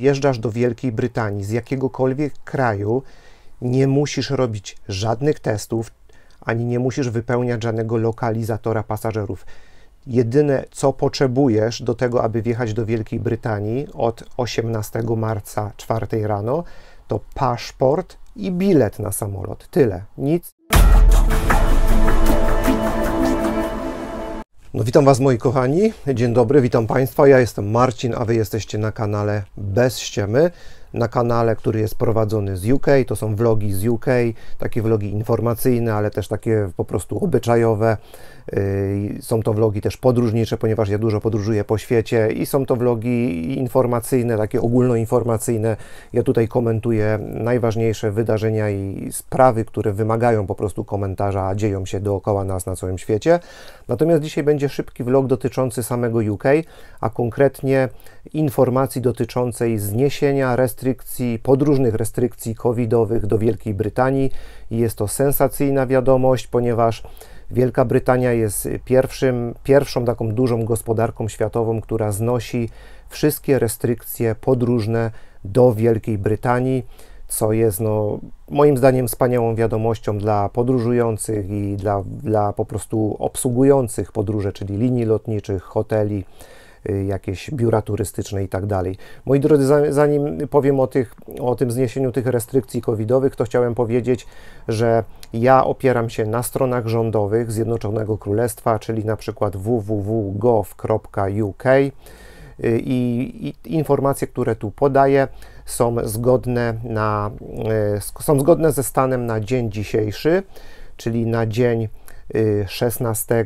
wjeżdżasz do Wielkiej Brytanii z jakiegokolwiek kraju, nie musisz robić żadnych testów, ani nie musisz wypełniać żadnego lokalizatora pasażerów. Jedyne, co potrzebujesz do tego, aby wjechać do Wielkiej Brytanii od 18 marca 4 rano, to paszport i bilet na samolot. Tyle. Nic. No, witam Was, moi kochani. Dzień dobry, witam Państwa. Ja jestem Marcin, a Wy jesteście na kanale Bez ściemy. Na kanale, który jest prowadzony z UK. To są vlogi z UK, takie vlogi informacyjne, ale też takie po prostu obyczajowe. Są to vlogi też podróżnicze, ponieważ ja dużo podróżuję po świecie i są to vlogi informacyjne, takie ogólnoinformacyjne. Ja tutaj komentuję najważniejsze wydarzenia i sprawy, które wymagają po prostu komentarza, a dzieją się dookoła nas na całym świecie. Natomiast dzisiaj będzie szybki vlog dotyczący samego UK, a konkretnie informacji dotyczącej zniesienia restrykcji, podróżnych restrykcji covidowych do Wielkiej Brytanii. I jest to sensacyjna wiadomość, ponieważ Wielka Brytania jest pierwszą taką dużą gospodarką światową, która znosi wszystkie restrykcje podróżne do Wielkiej Brytanii, co jest moim zdaniem wspaniałą wiadomością dla podróżujących i dla po prostu obsługujących podróże, czyli linii lotniczych, hoteli, jakieś biura turystyczne i tak dalej. Moi drodzy, zanim powiem o tym zniesieniu tych restrykcji covidowych, to chciałem powiedzieć, że ja opieram się na stronach rządowych Zjednoczonego Królestwa, czyli na przykład www.gov.uk, i informacje, które tu podaję, są zgodne ze stanem na dzień dzisiejszy, czyli na dzień 16,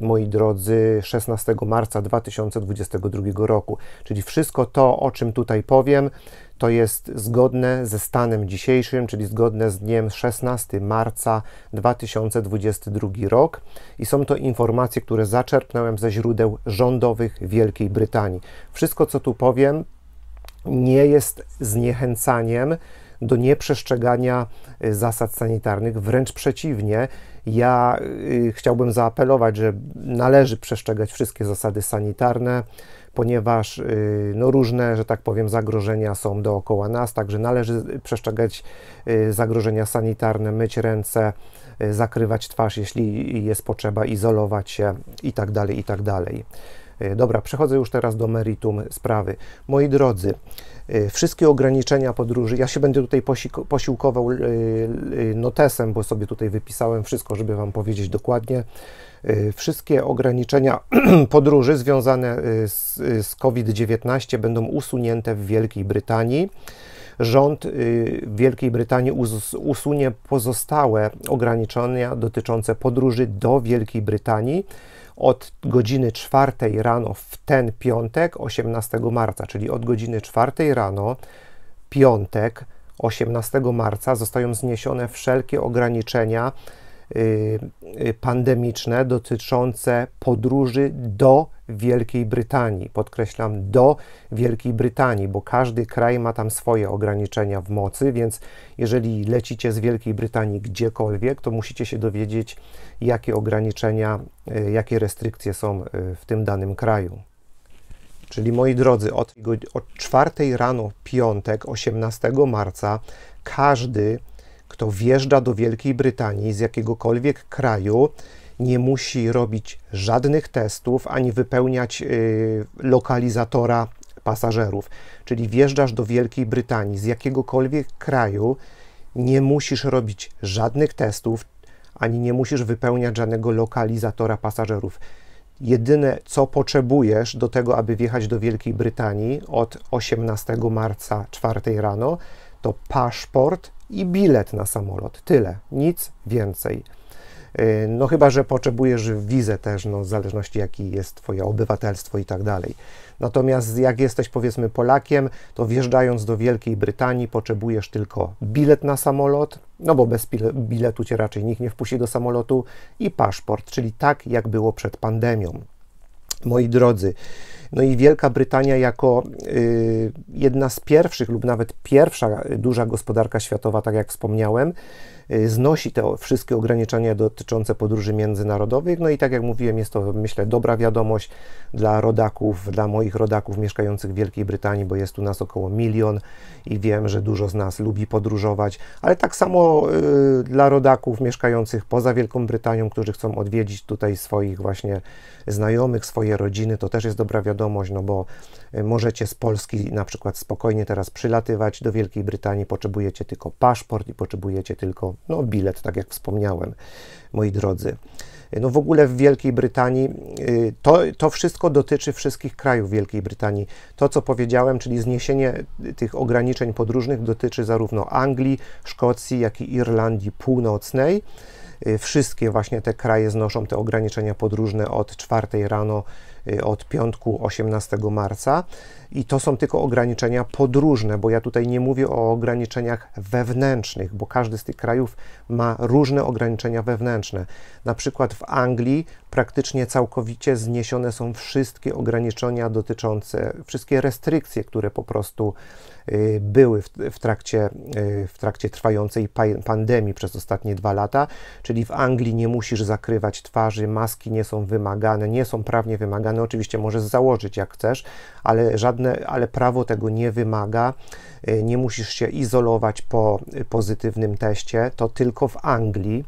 moi drodzy, 16 marca 2022 roku. Czyli wszystko to, o czym tutaj powiem, to jest zgodne ze stanem dzisiejszym, czyli zgodne z dniem 16 marca 2022 rok. I są to informacje, które zaczerpnąłem ze źródeł rządowych Wielkiej Brytanii. Wszystko, co tu powiem, nie jest zniechęcaniem do nieprzestrzegania zasad sanitarnych, wręcz przeciwnie. Ja chciałbym zaapelować, że należy przestrzegać wszystkie zasady sanitarne, ponieważ różne, że tak powiem, zagrożenia są dookoła nas, także należy przestrzegać zagrożenia sanitarne, myć ręce, zakrywać twarz, jeśli jest potrzeba, izolować się i tak dalej, i tak dalej. Dobra, przechodzę już teraz do meritum sprawy. Moi drodzy, wszystkie ograniczenia podróży, ja się będę tutaj posiłkował notesem, bo sobie tutaj wypisałem wszystko, żeby Wam powiedzieć dokładnie. Wszystkie ograniczenia podróży związane z COVID-19 będą usunięte w Wielkiej Brytanii. Rząd Wielkiej Brytanii usunie pozostałe ograniczenia dotyczące podróży do Wielkiej Brytanii od godziny 4 rano w ten piątek, 18 marca, czyli od godziny 4 rano, piątek, 18 marca zostają zniesione wszelkie ograniczenia pandemiczne dotyczące podróży do Wielkiej Brytanii. Podkreślam, do Wielkiej Brytanii, bo każdy kraj ma tam swoje ograniczenia w mocy, więc jeżeli lecicie z Wielkiej Brytanii gdziekolwiek, to musicie się dowiedzieć, jakie ograniczenia, jakie restrykcje są w tym danym kraju. Czyli, moi drodzy, od 4 rano piątek, 18 marca, każdy, kto wjeżdża do Wielkiej Brytanii z jakiegokolwiek kraju, nie musi robić żadnych testów ani wypełniać lokalizatora pasażerów. Czyli wjeżdżasz do Wielkiej Brytanii z jakiegokolwiek kraju, nie musisz robić żadnych testów ani nie musisz wypełniać żadnego lokalizatora pasażerów. Jedyne, co potrzebujesz do tego, aby wjechać do Wielkiej Brytanii od 18 marca 4 rano, to paszport i bilet na samolot. Tyle, nic więcej. No chyba że potrzebujesz wizę też, w zależności jakie jest Twoje obywatelstwo i tak dalej. Natomiast jak jesteś, powiedzmy, Polakiem, to wjeżdżając do Wielkiej Brytanii potrzebujesz tylko bilet na samolot, bo bez biletu Cię raczej nikt nie wpuści do samolotu, i paszport, czyli tak jak było przed pandemią. Moi drodzy, No i Wielka Brytania jako jedna z pierwszych lub nawet pierwsza duża gospodarka światowa, tak jak wspomniałem, znosi te wszystkie ograniczenia dotyczące podróży międzynarodowych. No i tak jak mówiłem, jest to, myślę, dobra wiadomość dla rodaków, dla moich rodaków mieszkających w Wielkiej Brytanii, bo jest u nas około 1 milion i wiem, że dużo z nas lubi podróżować, ale tak samo dla rodaków mieszkających poza Wielką Brytanią, którzy chcą odwiedzić tutaj swoich właśnie znajomych, swoje rodziny, to też jest dobra wiadomość, no bo możecie z Polski na przykład spokojnie teraz przylatywać do Wielkiej Brytanii, potrzebujecie tylko paszport i potrzebujecie tylko no, bilet, tak jak wspomniałem, moi drodzy. No w ogóle w Wielkiej Brytanii, to wszystko dotyczy wszystkich krajów Wielkiej Brytanii. To, co powiedziałem, czyli zniesienie tych ograniczeń podróżnych dotyczy zarówno Anglii, Szkocji, jak i Irlandii Północnej. Wszystkie właśnie te kraje znoszą te ograniczenia podróżne od 4 rano, od piątku 18 marca i to są tylko ograniczenia podróżne, bo ja tutaj nie mówię o ograniczeniach wewnętrznych, bo każdy z tych krajów ma różne ograniczenia wewnętrzne. Na przykład w Anglii praktycznie całkowicie zniesione są wszystkie ograniczenia dotyczące, wszystkie restrykcje, które po prostu były w trakcie trwającej pandemii przez ostatnie 2 lata, czyli w Anglii nie musisz zakrywać twarzy, maski nie są wymagane, nie są prawnie wymagane, oczywiście możesz założyć jak chcesz, ale prawo tego nie wymaga, nie musisz się izolować po pozytywnym teście, to tylko w Anglii.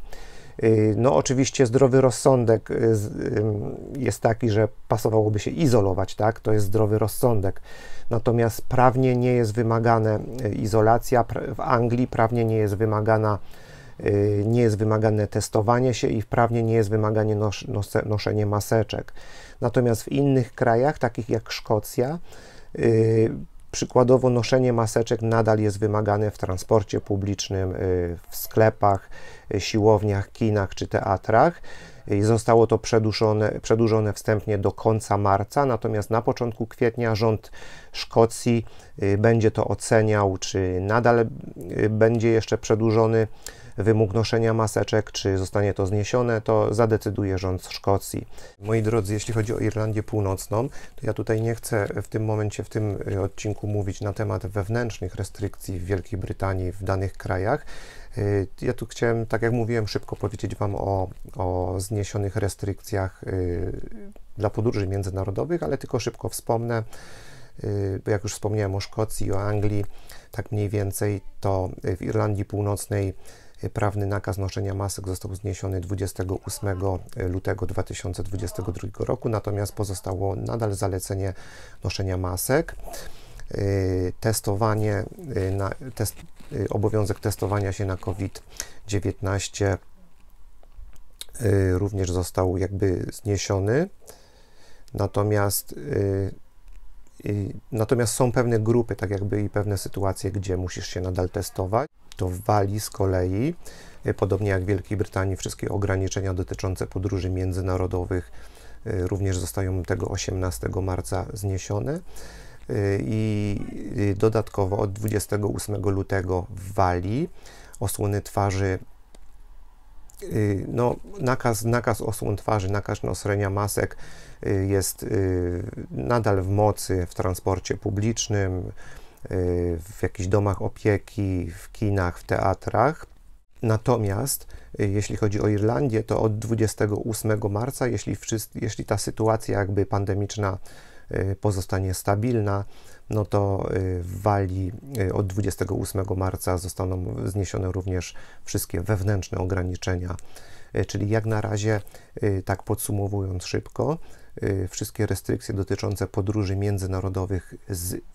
No oczywiście zdrowy rozsądek jest taki, że pasowałoby się izolować, tak? To jest zdrowy rozsądek. Natomiast prawnie nie jest wymagana izolacja, w Anglii prawnie nie jest wymagane testowanie się i prawnie nie jest wymagane noszenie maseczek. Natomiast w innych krajach, takich jak Szkocja, przykładowo noszenie maseczek nadal jest wymagane w transporcie publicznym, w sklepach, siłowniach, kinach czy teatrach. Zostało to przedłużone wstępnie do końca marca, natomiast na początku kwietnia rząd Szkocji będzie to oceniał, czy nadal będzie jeszcze przedłużony wymóg noszenia maseczek, czy zostanie to zniesione, to zadecyduje rząd Szkocji. Moi drodzy, jeśli chodzi o Irlandię Północną, to ja tutaj nie chcę w tym momencie, w tym odcinku mówić na temat wewnętrznych restrykcji w Wielkiej Brytanii w danych krajach. Ja tu chciałem, tak jak mówiłem, szybko powiedzieć Wam o zniesionych restrykcjach dla podróży międzynarodowych, ale tylko szybko wspomnę, bo jak już wspomniałem o Szkocji, o Anglii, tak mniej więcej, to w Irlandii Północnej prawny nakaz noszenia masek został zniesiony 28 lutego 2022 roku, natomiast pozostało nadal zalecenie noszenia masek. Obowiązek testowania się na COVID-19 również został jakby zniesiony, natomiast są pewne grupy, tak jakby i pewne sytuacje, gdzie musisz się nadal testować. To w Walii z kolei, podobnie jak w Wielkiej Brytanii, wszystkie ograniczenia dotyczące podróży międzynarodowych również zostają tego 18 marca zniesione. I dodatkowo od 28 lutego w Walii osłony twarzy, no nakaz osłon twarzy, nakaz noszenia masek jest nadal w mocy w transporcie publicznym, w jakichś domach opieki, w kinach, w teatrach. Natomiast jeśli chodzi o Irlandię, to od 28 marca, jeśli ta sytuacja jakby pandemiczna pozostanie stabilna, no to w Walii od 28 marca zostaną zniesione również wszystkie wewnętrzne ograniczenia. Czyli jak na razie, tak podsumowując szybko, wszystkie restrykcje dotyczące podróży międzynarodowych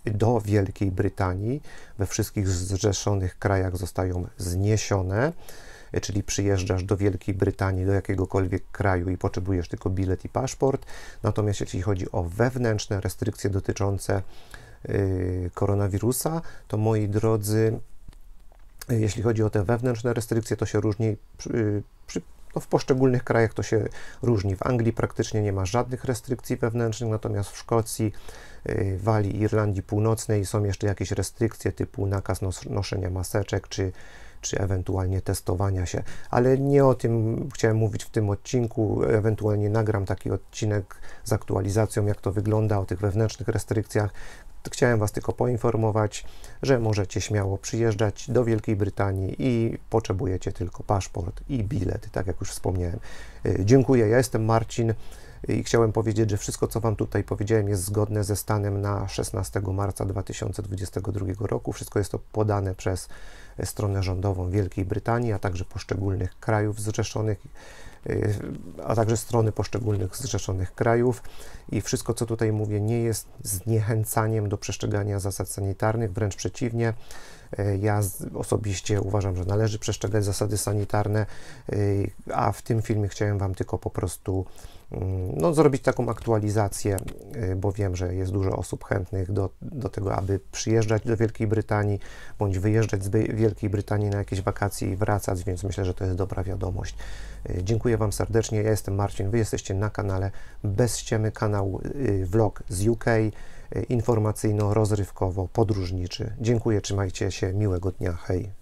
do Wielkiej Brytanii we wszystkich zrzeszonych krajach zostają zniesione, czyli przyjeżdżasz do Wielkiej Brytanii, do jakiegokolwiek kraju i potrzebujesz tylko bilet i paszport. Natomiast jeśli chodzi o wewnętrzne restrykcje dotyczące koronawirusa, to moi drodzy, jeśli chodzi o te wewnętrzne restrykcje, to się różni No w poszczególnych krajach to się różni. W Anglii praktycznie nie ma żadnych restrykcji wewnętrznych, natomiast w Szkocji, Walii i Irlandii Północnej są jeszcze jakieś restrykcje typu nakaz noszenia maseczek czy ewentualnie testowania się, ale nie o tym chciałem mówić w tym odcinku, ewentualnie nagram taki odcinek z aktualizacją, jak to wygląda, o tych wewnętrznych restrykcjach. Chciałem Was tylko poinformować, że możecie śmiało przyjeżdżać do Wielkiej Brytanii i potrzebujecie tylko paszport i bilet, tak jak już wspomniałem. Dziękuję, ja jestem Marcin i chciałem powiedzieć, że wszystko, co Wam tutaj powiedziałem, jest zgodne ze stanem na 16 marca 2022 roku. Wszystko jest to podane przez stronę rządową Wielkiej Brytanii, a także poszczególnych krajów zrzeszonych, a także strony poszczególnych zrzeszonych krajów. I wszystko, co tutaj mówię, nie jest zniechęcaniem do przestrzegania zasad sanitarnych, wręcz przeciwnie. Ja osobiście uważam, że należy przestrzegać zasady sanitarne, a w tym filmie chciałem Wam tylko po prostu no, zrobić taką aktualizację, bo wiem, że jest dużo osób chętnych do tego, aby przyjeżdżać do Wielkiej Brytanii, bądź wyjeżdżać z Wielkiej Brytanii na jakieś wakacje i wracać, więc myślę, że to jest dobra wiadomość. Dziękuję Wam serdecznie, ja jestem Marcin, Wy jesteście na kanale Bez ściemy, kanał vlog z UK, informacyjno-rozrywkowo-podróżniczy. Dziękuję, trzymajcie się, miłego dnia, hej!